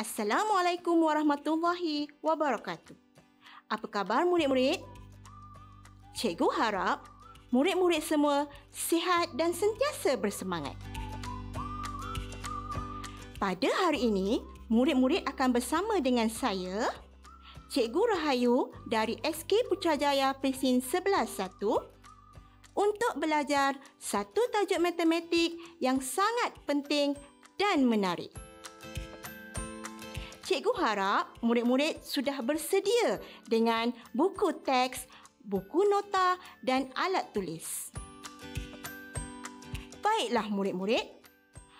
Assalamualaikum warahmatullahi wabarakatuh. Apa khabar murid-murid? Cikgu harap murid-murid semua sihat dan sentiasa bersemangat. Pada hari ini, murid-murid akan bersama dengan saya, Cikgu Rahayu dari SK Pucahjaya Pesin 111 untuk belajar satu tajuk matematik yang sangat penting dan menarik. Cikgu harap murid-murid sudah bersedia dengan buku teks, buku nota dan alat tulis. Baiklah murid-murid,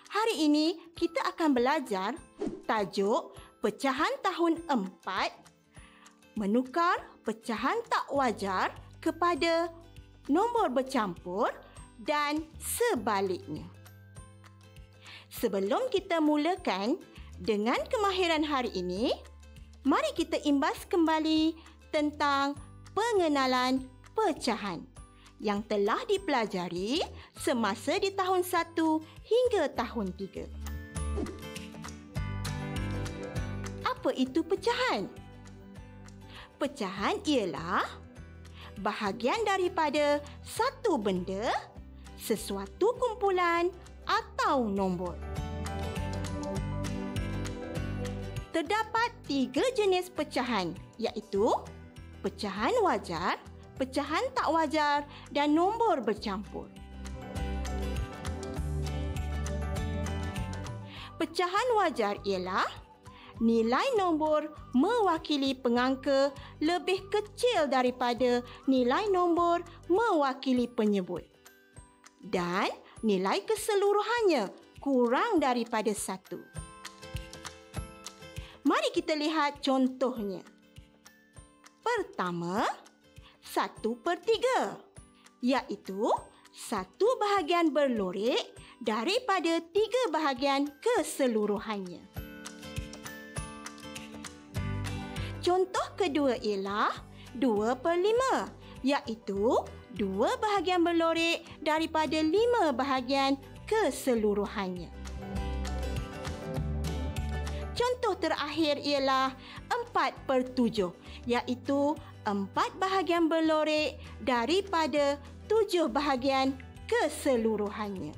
hari ini kita akan belajar tajuk pecahan tahun 4, menukar pecahan tak wajar kepada nombor bercampur dan sebaliknya. Sebelum kita mulakan dengan kemahiran hari ini, mari kita imbas kembali tentang pengenalan pecahan yang telah dipelajari semasa di tahun 1 hingga tahun 3. Apa itu pecahan? Pecahan ialah bahagian daripada satu benda, sesuatu kumpulan atau nombor. Terdapat tiga jenis pecahan, iaitu pecahan wajar, pecahan tak wajar dan nombor bercampur. Pecahan wajar ialah nilai nombor mewakili pengangka lebih kecil daripada nilai nombor mewakili penyebut, dan nilai keseluruhannya kurang daripada 1. Mari kita lihat contohnya. Pertama, 1/3, iaitu satu bahagian berlorek daripada 3 bahagian keseluruhannya. Contoh kedua ialah 2/5, iaitu 2 bahagian berlorek daripada 5 bahagian keseluruhannya. Contoh terakhir ialah 4/7, iaitu 4 bahagian berlorek daripada 7 bahagian keseluruhannya.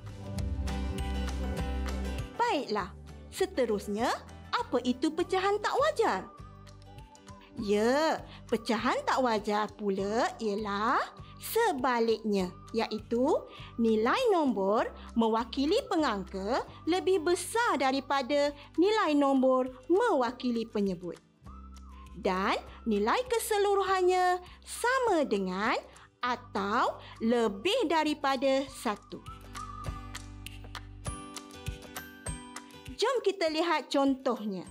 Baiklah, seterusnya apa itu pecahan tak wajar? Ya, pecahan tak wajar pula ialah sebaliknya, iaitu nilai nombor mewakili pengangka lebih besar daripada nilai nombor mewakili penyebut, dan nilai keseluruhannya sama dengan atau lebih daripada 1. Jom kita lihat contohnya.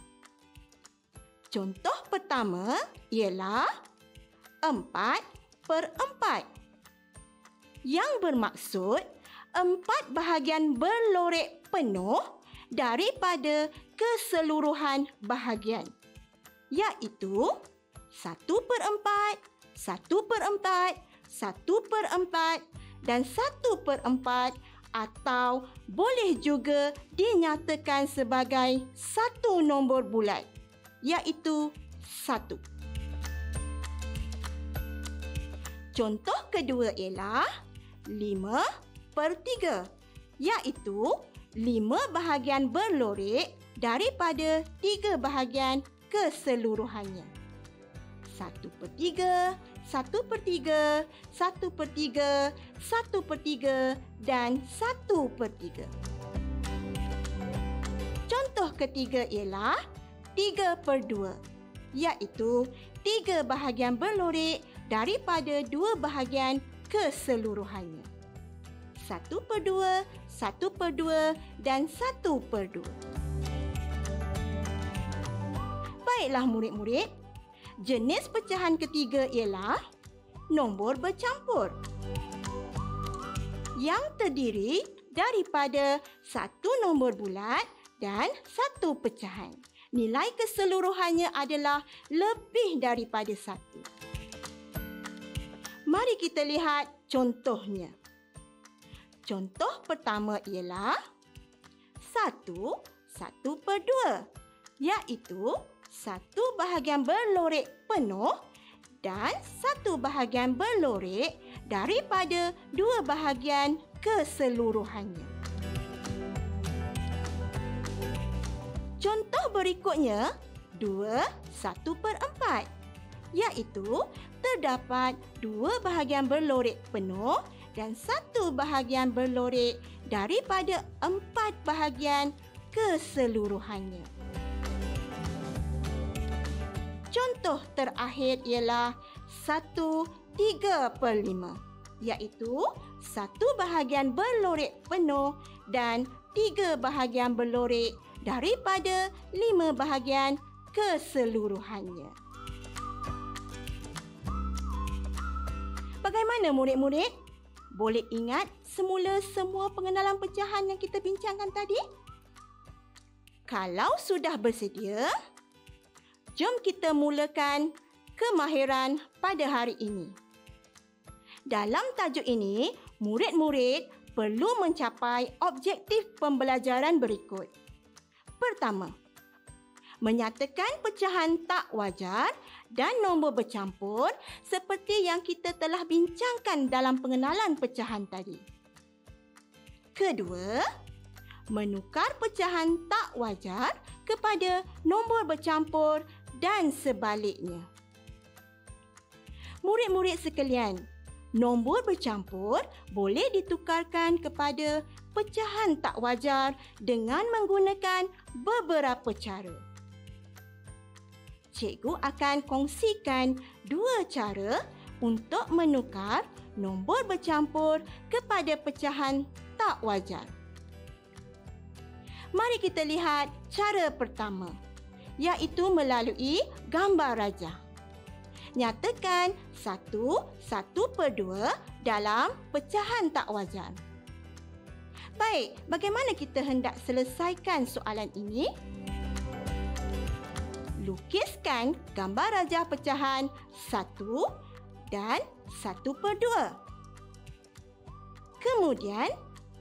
Contoh pertama ialah 4/4. Yang bermaksud 4 bahagian berlorek penuh daripada keseluruhan bahagian, iaitu 1/4, 1/4, 1/4 dan 1/4, atau boleh juga dinyatakan sebagai satu nombor bulat, iaitu 1. Contoh kedua ialah 5/3, iaitu 5 bahagian berlorek daripada 3 bahagian keseluruhannya. 1/3, 1/3, 1/3, 1/3 dan 1/3. Contoh ketiga ialah 3/2, iaitu 3 bahagian berlorek daripada 2 bahagian keseluruhannya. 1/2, 1/2 dan 1/2. Baiklah murid-murid, jenis pecahan ketiga ialah nombor bercampur, yang terdiri daripada satu nombor bulat dan satu pecahan. Nilai keseluruhannya adalah lebih daripada 1. Mari kita lihat contohnya. Contoh pertama ialah 1/2, yaitu 1 bahagian berlorek penuh dan 1 bahagian berlorek daripada 2 bahagian keseluruhannya. Contoh berikutnya 2 1/4, iaitu terdapat 2 bahagian berlorek penuh dan 1 bahagian berlorek daripada 4 bahagian keseluruhannya. Contoh terakhir ialah 1 3/5, iaitu 1 bahagian berlorek penuh dan 3 bahagian berlorek daripada 5 bahagian keseluruhannya. Bagaimana murid-murid? Boleh ingat semula semua pengenalan pecahan yang kita bincangkan tadi? Kalau sudah bersedia, jom kita mulakan kemahiran pada hari ini. Dalam tajuk ini, murid-murid perlu mencapai objektif pembelajaran berikut. Pertama, menyatakan pecahan tak wajar dan nombor bercampur seperti yang kita telah bincangkan dalam pengenalan pecahan tadi. Kedua, menukar pecahan tak wajar kepada nombor bercampur dan sebaliknya. Murid-murid sekalian, nombor bercampur boleh ditukarkan kepada pecahan tak wajar dengan menggunakan beberapa cara. Cikgu akan kongsikan 2 cara untuk menukar nombor bercampur kepada pecahan tak wajar. Mari kita lihat cara pertama, iaitu melalui gambar rajah. Nyatakan 1 1/2 dalam pecahan tak wajar. Baik, bagaimana kita hendak selesaikan soalan ini? Lukiskan gambar rajah pecahan 1 dan 1/2. Kemudian,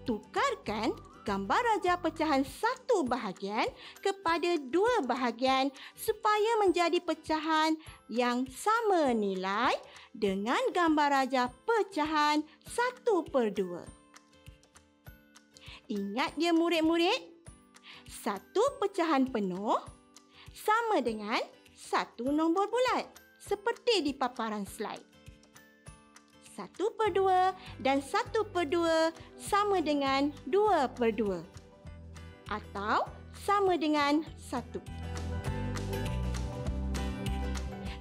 tukarkan gambar rajah pecahan 1 bahagian kepada 2 bahagian supaya menjadi pecahan yang sama nilai dengan gambar rajah pecahan 1/2. Ingat ya murid-murid, 1 pecahan penuh sama dengan 1 nombor bulat seperti di paparan slide. 1/2 dan 1/2 sama dengan 2/2 atau sama dengan 1.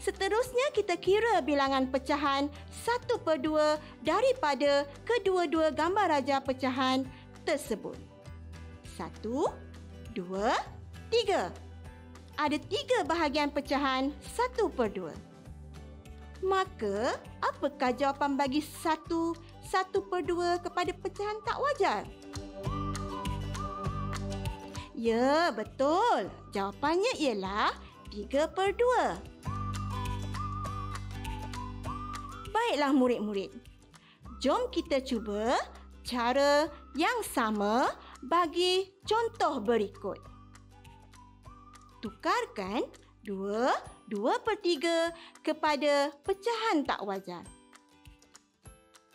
Seterusnya kita kira bilangan pecahan 1/2 daripada kedua-dua gambar rajah pecahan tersebut. 1, 2, 3. Ada 3 bahagian pecahan 1/2. Maka, apakah jawapan bagi 1 1/2 kepada pecahan tak wajar? Ya, betul. Jawapannya ialah 3/2. Baiklah murid-murid. Jom kita cuba cara yang sama bagi contoh berikut. Tukarkan 2 2/3 kepada pecahan tak wajar.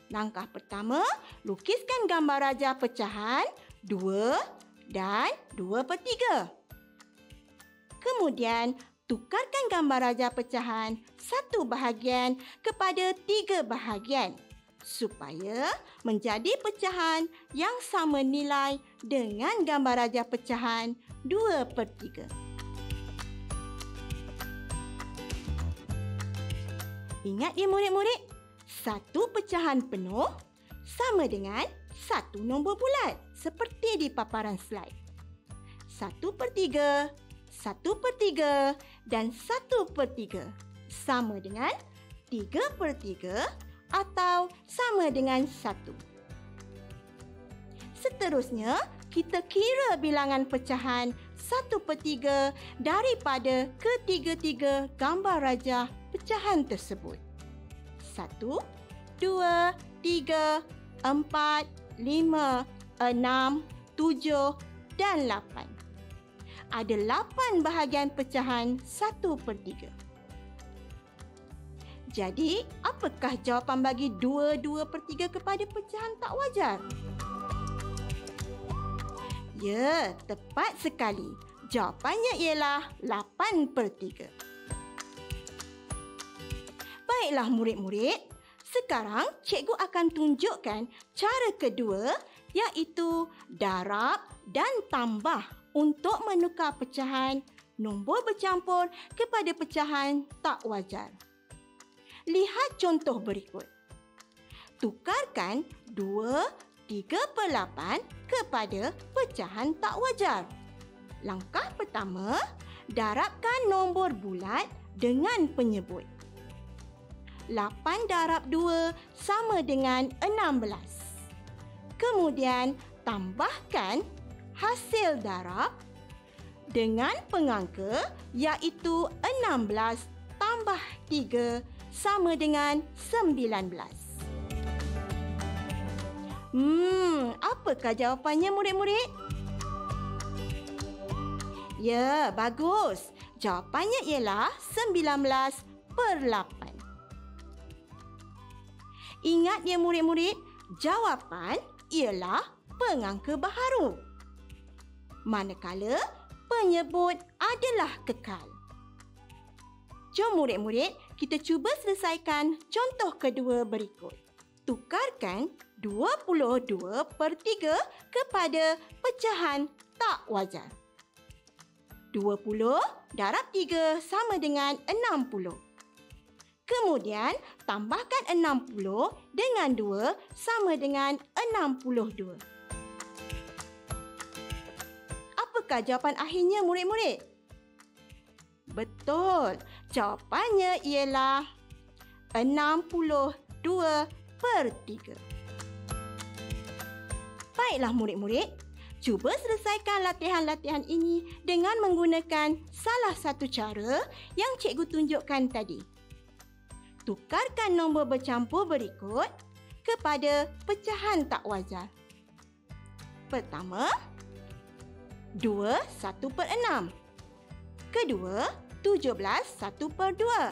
Langkah pertama, lukiskan gambar rajah pecahan 2 dan 2/3. Kemudian, tukarkan gambar rajah pecahan 1 bahagian kepada 3 bahagian supaya menjadi pecahan yang sama nilai dengan gambar rajah pecahan 2/3. Ingat ya murid-murid, 1 pecahan penuh sama dengan 1 nombor bulat seperti di paparan slide. 1/3, 1/3 dan 1/3 sama dengan 3/3 atau sama dengan 1. Seterusnya, kita kira bilangan pecahan 1/3 daripada ketiga-tiga gambar rajah pecahan tersebut. 1, 2, 3, 4, 5, 6, 7 dan 8. ada 8 bahagian pecahan 1/3. Jadi, apakah jawapan bagi 2/3 kepada pecahan tak wajar? Ya, tepat sekali. Jawapannya ialah 8/3. Baiklah murid-murid, sekarang cikgu akan tunjukkan cara kedua iaitu darab dan tambah untuk menukar pecahan nombor bercampur kepada pecahan tak wajar. Lihat contoh berikut. Tukarkan 2 3/8 kepada pecahan tak wajar. Langkah pertama, darabkan nombor bulat dengan penyebut. 8 darab 2 sama dengan 16. Kemudian, tambahkan hasil darab dengan pengangka iaitu 16 tambah 3 sama dengan 19. Apakah jawapannya murid-murid? Ya, bagus. Jawapannya ialah 19/8. Ingat ya murid-murid, jawapan ialah pengangka baharu, manakala penyebut adalah kekal. Jom murid-murid, kita cuba selesaikan contoh kedua berikut. Tukarkan 22/3 kepada pecahan tak wajar. 20 darab 3 sama dengan 60. Kemudian, tambahkan 60 dengan 2 sama dengan 62. Apakah jawapan akhirnya murid-murid? Betul, jawapannya ialah 62/3. Baiklah murid-murid, cuba selesaikan latihan-latihan ini dengan menggunakan salah satu cara yang cikgu tunjukkan tadi. Tukarkan nombor bercampur berikut kepada pecahan tak wajar. Pertama, 2 1/6. Kedua, 17 1/2.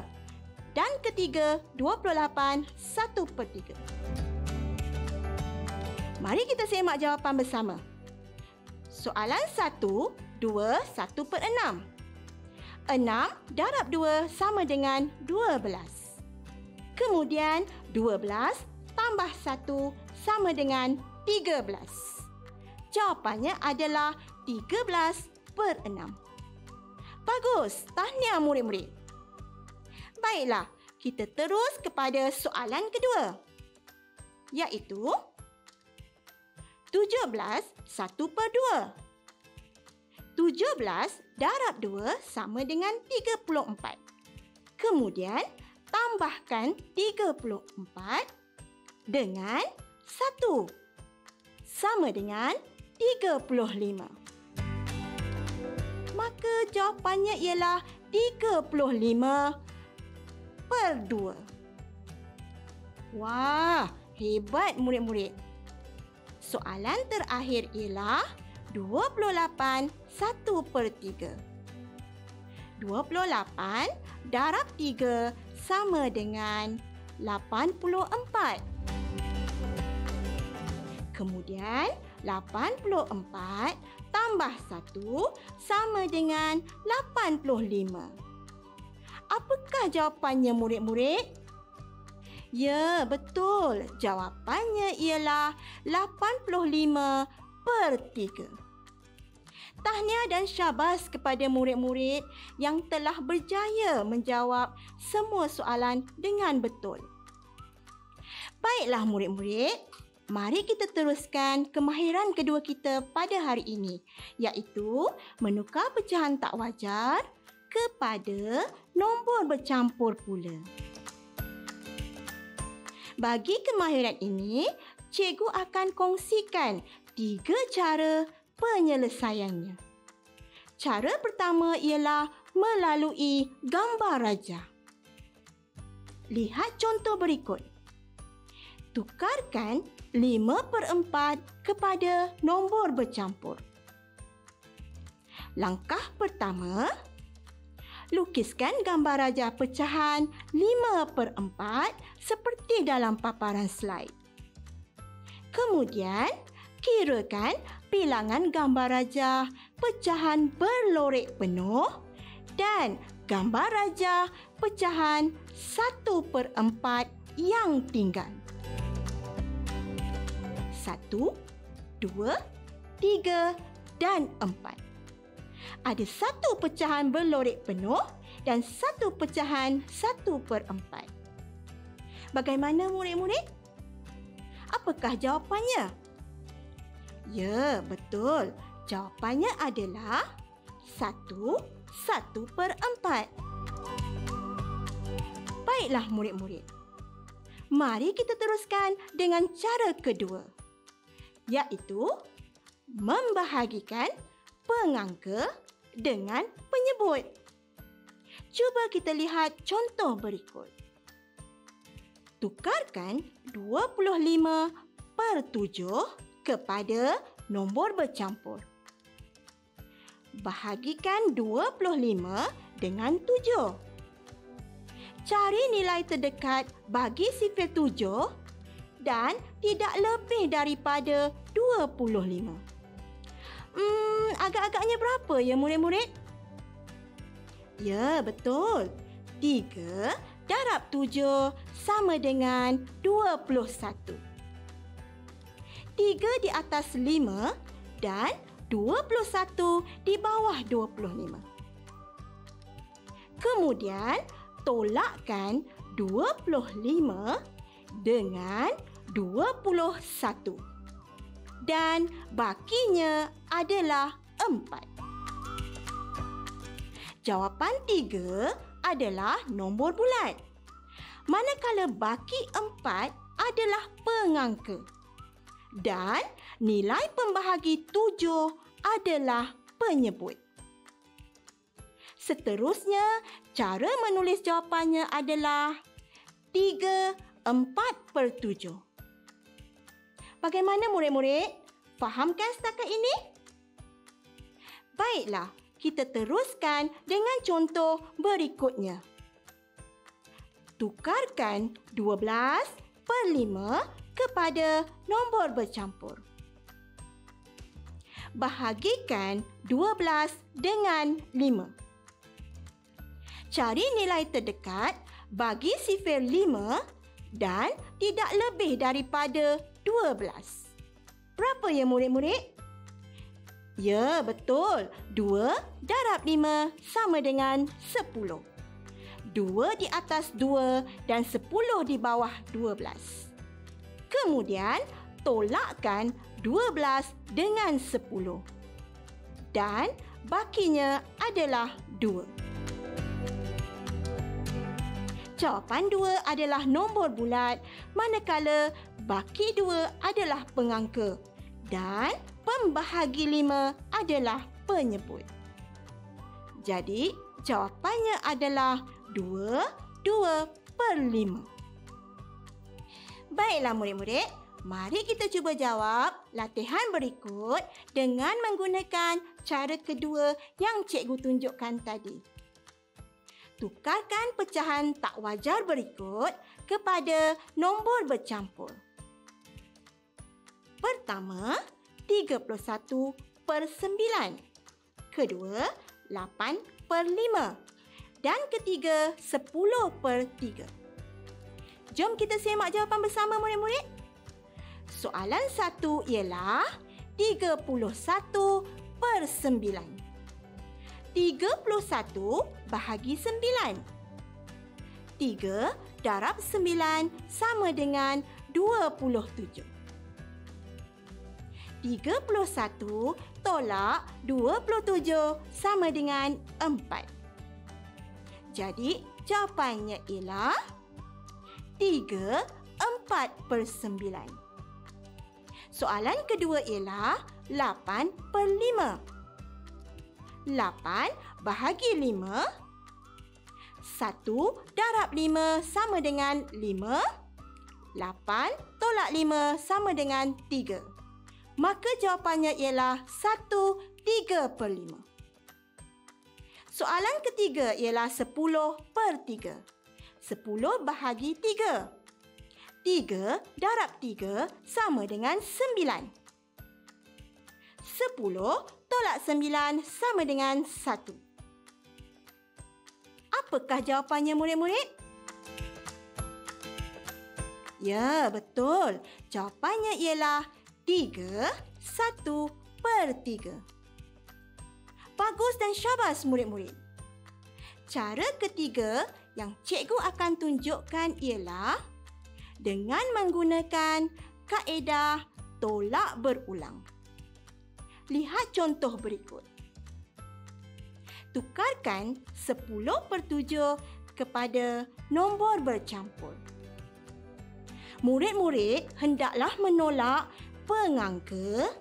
Dan ketiga, 28 1/3. Mari kita semak jawapan bersama. Soalan 1, 2 1/6. 6 darab 2 sama dengan 12. Kemudian, 12 tambah 1 sama dengan 13. Jawapannya adalah 13/6. Bagus, tahniah murid-murid. Baiklah, kita terus kepada soalan kedua, iaitu 17 1/2. 17 darab 2 sama dengan 34. Kemudian, tambahkan 34 dengan 1 sama dengan 35. Maka jawapannya ialah 35/2. Wah, hebat murid-murid. Soalan terakhir ialah 28 1/3. 28 darab 3 sama dengan 84. Kemudian, 84 tambah 1 sama dengan 85. Apakah jawapannya murid-murid? Ya, betul. Jawapannya ialah 85/3. Tahniah dan syabas kepada murid-murid yang telah berjaya menjawab semua soalan dengan betul. Baiklah murid-murid, mari kita teruskan kemahiran kedua kita pada hari ini, iaitu menukar pecahan tak wajar kepada nombor bercampur pula. Bagi kemahiran ini, cikgu akan kongsikan 3 cara penyelesaiannya. Cara pertama ialah melalui gambar rajah. Lihat contoh berikut. Tukarkan 5/4 kepada nombor bercampur. Langkah pertama, lukiskan gambar raja pecahan 5/4 seperti dalam paparan slide. Kemudian, kirakan bilangan gambar raja pecahan berlorek penuh dan gambar raja pecahan 1/4 yang tinggal. 1, 2, 3 dan 4. Ada 1 pecahan berlorek penuh dan 1 pecahan 1/4. Bagaimana murid-murid? Apakah jawapannya? Ya, betul. Jawapannya adalah 1/4. Baiklah murid-murid. Mari kita teruskan dengan cara kedua, iaitu membahagikan pengangka dengan penyebut. Cuba kita lihat contoh berikut. Tukarkan 25/7 kepada nombor bercampur. Bahagikan 25 dengan 7. Cari nilai terdekat bagi sifir 7 dan tidak lebih daripada 25. Agak-agaknya berapa ya murid-murid? Ya, betul. 3/7 sama dengan 21. 3 di atas 5 dan 21 di bawah 25. Kemudian, tolakkan 25 dengan 21. Dan bakinya adalah 4. Jawapan 3 adalah nombor bulat. Manakala baki 4 adalah pengangka. Dan nilai pembahagi 7 adalah penyebut. Seterusnya, cara menulis jawapannya adalah 3/4/7. Bagaimana murid-murid? Fahamkah setakat ini? Baiklah, kita teruskan dengan contoh berikutnya. Tukarkan 12/5 kepada nombor bercampur. Bahagikan 12 dengan 5. Cari nilai terdekat bagi sifir 5 dan tidak lebih daripada 12. Berapa ya murid-murid? Ya, betul. 2/5 sama dengan 10. 2 di atas 2 dan 10 di bawah 12. Kemudian, tolakkan 12 dengan 10. Dan bakinya adalah 2. Jawapan 2 adalah nombor bulat, manakala baki 2 adalah pengangka dan pembahagi 5 adalah penyebut. Jadi, jawapannya adalah 2/5. Baiklah murid-murid, mari kita cuba jawab latihan berikut dengan menggunakan cara kedua yang cikgu tunjukkan tadi. Tukarkan pecahan tak wajar berikut kepada nombor bercampur. Pertama, 31/9. Kedua, 8/5. Dan ketiga, 10/3. Jom kita semak jawapan bersama murid-murid. Soalan 1 ialah 31/9. 31 bahagi 9. 3/9 sama dengan 27. 31 tolak 27 sama dengan 4. Jadi, jawapannya ialah 3/4/9. Soalan kedua ialah 8/5. 8 bahagi 5. 1/5 sama dengan 5. 8 tolak 5 sama dengan 3. Maka jawapannya ialah 1/5. Soalan ketiga ialah 10/3. 10 bahagi 3. 3 darab 3 sama dengan 9. 10 tolak 9 sama dengan 1. Apakah jawapannya, murid-murid? Ya, betul. Jawapannya ialah 3/3. Bagus dan syabas, murid-murid. Cara ketiga yang cikgu akan tunjukkan ialah dengan menggunakan kaedah tolak berulang. Lihat contoh berikut. Tukarkan 10/7 kepada nombor bercampur. Murid-murid hendaklah menolak pengangka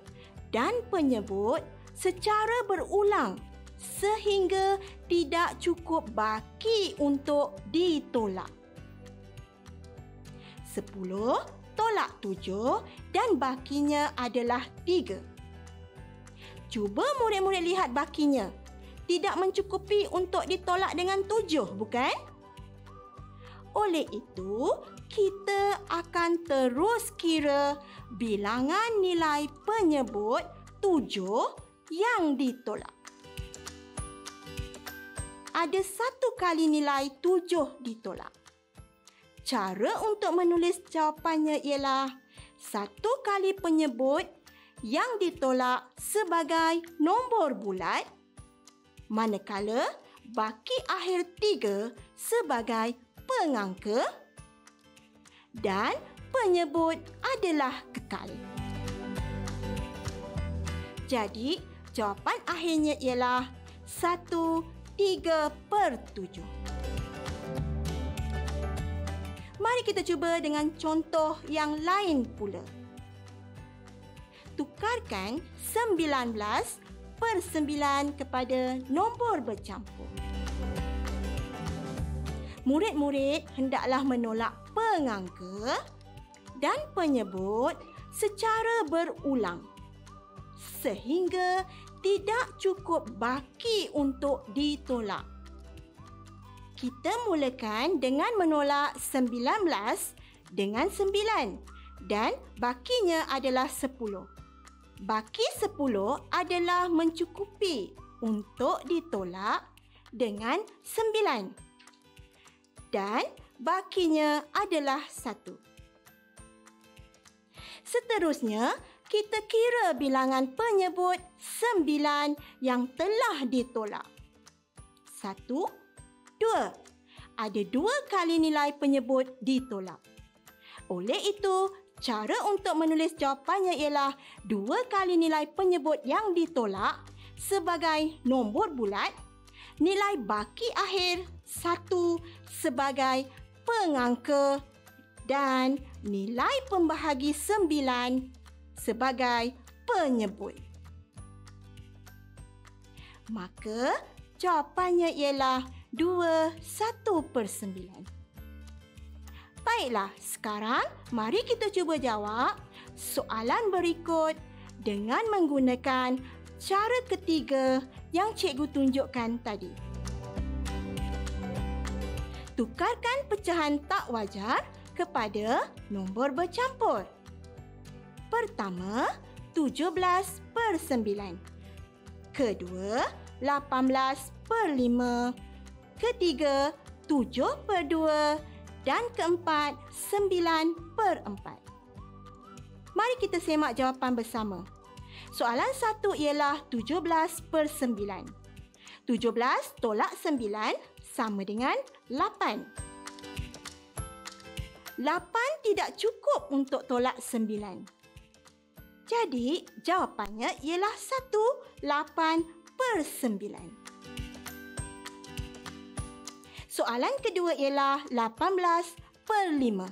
dan penyebut secara berulang sehingga tidak cukup baki untuk ditolak. 10 tolak 7 dan bakinya adalah 3. Cuba murid-murid lihat bakinya. Tidak mencukupi untuk ditolak dengan 7, bukan? Oleh itu, kita akan terus kira bilangan nilai penyebut 7 yang ditolak. Ada 1 kali nilai 7 ditolak. Cara untuk menulis jawapannya ialah 1 kali penyebut yang ditolak sebagai nombor bulat, manakala baki akhir 3 sebagai pengangka dan penyebut adalah kekal. Jadi, jawapan akhirnya ialah 1/3/7. Mari kita cuba dengan contoh yang lain pula. Tukarkan 19/9 kepada nombor bercampur. Murid-murid hendaklah menolak pengangka dan penyebut secara berulang sehingga tidak cukup baki untuk ditolak. Kita mulakan dengan menolak 19 dengan 9 dan bakinya adalah 10. Baki 10 adalah mencukupi untuk ditolak dengan 9 dan bakinya adalah 1. Seterusnya, kita kira bilangan penyebut 9 yang telah ditolak. 1, 2. Ada 2 kali nilai penyebut ditolak. Oleh itu, cara untuk menulis jawapannya ialah 2 kali nilai penyebut yang ditolak sebagai nombor bulat, nilai baki akhir 1 sebagai pengangka dan nilai pembahagi 9 sebagai penyebut. Maka, jawapannya ialah 2/9. Baiklah, sekarang mari kita cuba jawab soalan berikut dengan menggunakan cara ketiga yang cikgu tunjukkan tadi. Tukarkan pecahan tak wajar kepada nombor bercampur. Pertama, 17/9. Kedua, 18/5. Ketiga, 7/2 dan keempat, 9/4. Mari kita semak jawapan bersama. Soalan 1 ialah 17/9. 17 tolak 9 sama dengan 8. 8 tidak cukup untuk tolak 9. Jadi, jawapannya ialah 1/8. Soalan kedua ialah 18/5.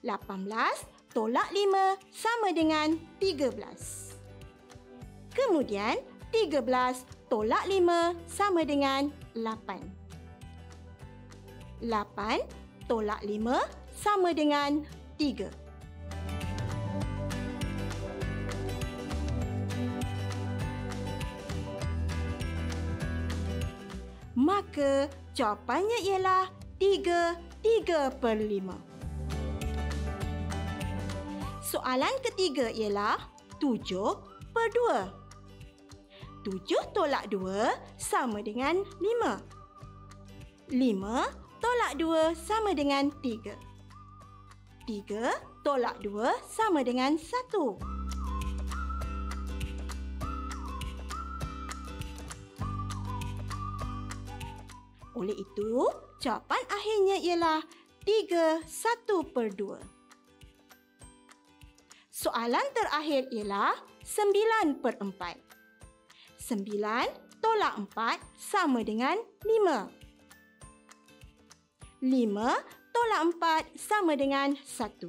18 tolak 5 sama dengan 13. Kemudian, 13 tolak 5 sama dengan 8. 8 tolak 5 sama dengan 3. Maka jawapannya ialah 3/5. Soalan ketiga ialah 7/2. 7 tolak 2 sama dengan 5. 5 tolak 2 sama dengan 3. 3 tolak 2 sama dengan 1. Oleh itu, jawapan akhirnya ialah 3/1/2. Soalan terakhir ialah 9/4. 9 tolak 4 sama dengan 5. 5 tolak 4 sama dengan 1.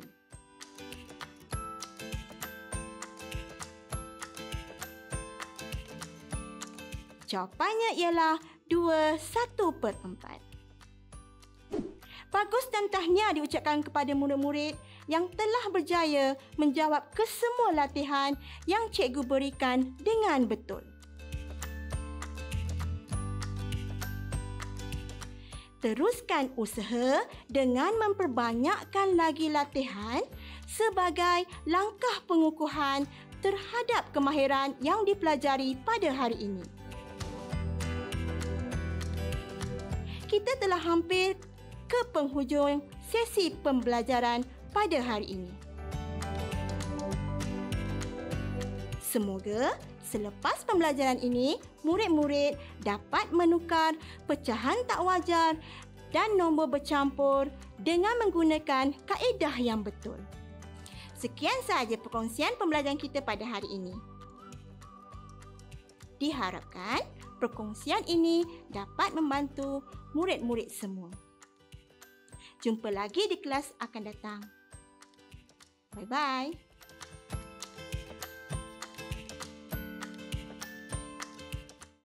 Jawapannya ialah 2/1/4. Bagus dan tahniah diucapkan kepada murid-murid yang telah berjaya menjawab kesemua latihan yang cikgu berikan dengan betul. Teruskan usaha dengan memperbanyakkan lagi latihan sebagai langkah pengukuhan terhadap kemahiran yang dipelajari pada hari ini. Kita telah hampir ke penghujung sesi pembelajaran pada hari ini. Semoga selepas pembelajaran ini, murid-murid dapat menukar pecahan tak wajar dan nombor bercampur dengan menggunakan kaedah yang betul. Sekian sahaja perkongsian pembelajaran kita pada hari ini. Diharapkan perkongsian ini dapat membantu murid-murid semua. Jumpa lagi di kelas akan datang. Bye-bye.